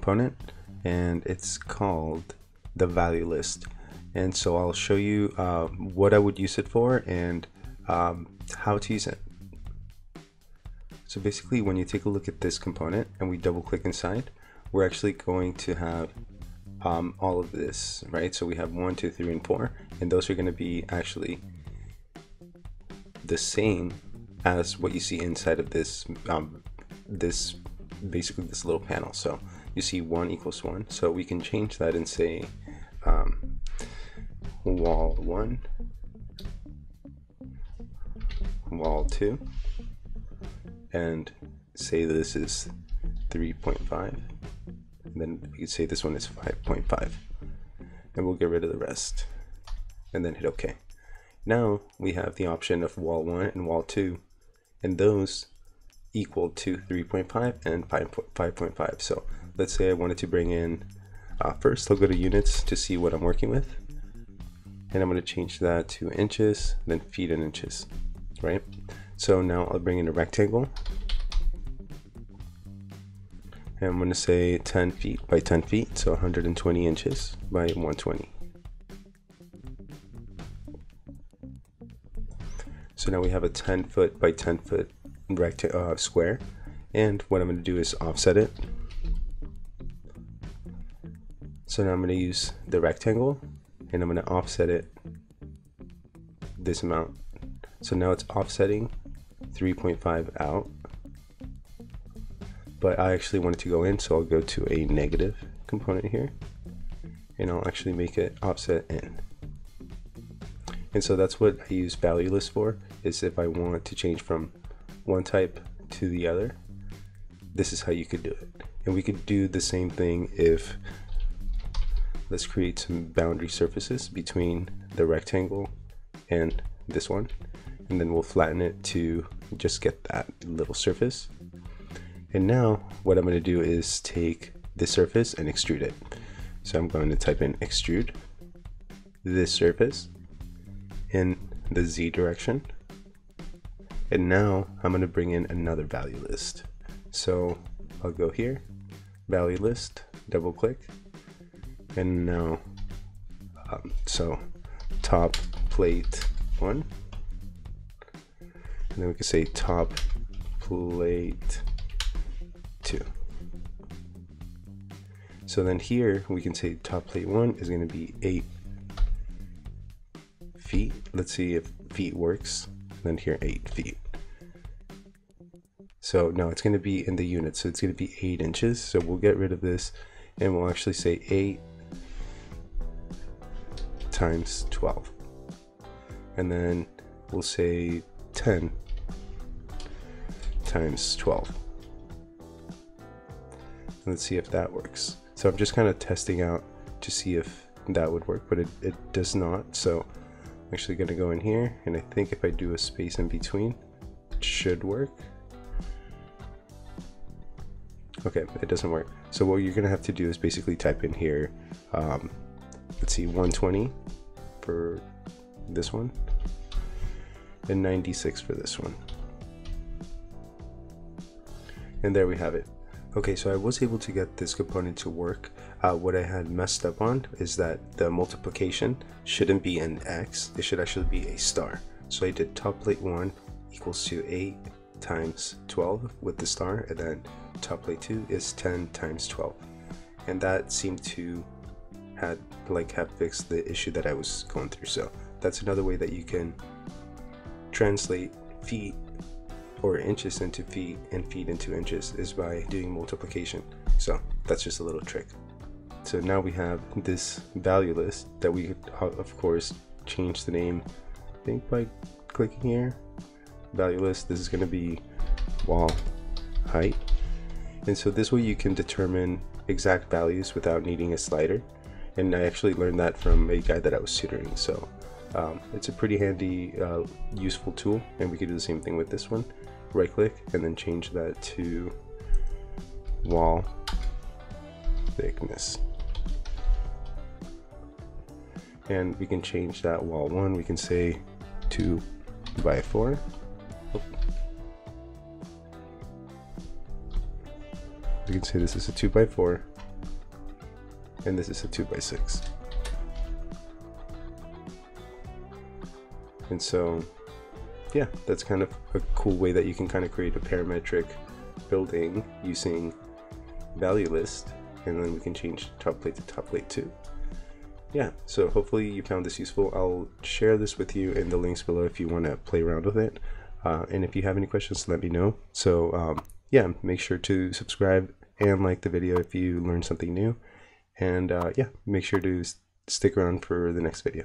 component, and it's called the value list. And so I'll show you what I would use it for and how to use it. So basically, when you take a look at this component and we double click inside, we're actually going to have all of this, right? So we have 1, 2, 3, and 4, and those are going to be actually the same as what you see inside of this basically this little panel. So you see 1 equals 1, so we can change that and say wall 1, wall 2, and say this is 3.5, and then we could say this one is 5.5, and we'll get rid of the rest and then hit OK. Now we have the option of wall 1 and wall 2, and those equal to 3.5 and 5.5. So let's say I wanted to bring in, first I'll go to units to see what I'm working with, and I'm going to change that to inches, then feet and inches, right? So now I'll bring in a rectangle, and I'm going to say 10 feet by 10 feet, so 120 inches by 120. So now we have a 10 foot by 10 foot square, and what I'm going to do is offset it. So now I'm going to use the rectangle, and I'm going to offset it this amount. So now it's offsetting 3.5 out, but I actually want it to go in, so I'll go to a negative component here, and I'll actually make it offset in. And so that's what I use value list for, is if I want to change from one type to the other, this is how you could do it. And we could do the same thing if, let's create some boundary surfaces between the rectangle and this one, and then we'll flatten it to just get that little surface. And now what I'm going to do is take this surface and extrude it. So I'm going to type in extrude this surface in the Z direction, and now I'm going to bring in another value list. So I'll go here, value list, double click, and now so top plate 1, and then we can say top plate 2. So then here we can say top plate 1 is going to be 8 feet. Let's see if feet works. And then here 8 feet. So now it's going to be in the unit, so it's going to be 8 inches. So we'll get rid of this, and we'll actually say 8 times 12, and then we'll say 10 times 12. Let's see if that works. So I'm just kind of testing out to see if that would work, but it does not. So I'm actually going to go in here, and I think if I do a space in between, it should work. Okay, it doesn't work. So what you're going to have to do is basically type in here, let's see, 120 for this one and 96 for this one, and there we have it. Okay, so I was able to get this component to work. What I had messed up on is that the multiplication shouldn't be an X, it should actually be a star. So I did top plate 1 equals to 8 times 12 with the star, and then top plate 2 is 10 times 12. And that seemed to have fixed the issue that I was going through. So that's another way that you can translate feet or inches into feet and feet into inches, is by doing multiplication. So that's just a little trick. So now we have this value list that we could, of course, change the name, I think, by clicking here, value list. This is going to be wall height, and so this way you can determine exact values without needing a slider. And I actually learned that from a guy that I was tutoring. So it's a pretty handy, useful tool, and we could do the same thing with this one. Right click and then change that to wall thickness, and we can change that wall 1, we can say 2 by 4. We can say this is a 2 by 4, and this is a 2x6. And so, yeah, that's kind of a cool way that you can kind of create a parametric building using value list, and then we can change top plate to top plate 2. Yeah, so hopefully you found this useful. I'll share this with you in the links below if you want to play around with it. And if you have any questions, let me know. So yeah, make sure to subscribe and like the video if you learned something new. And yeah, make sure to stick around for the next video.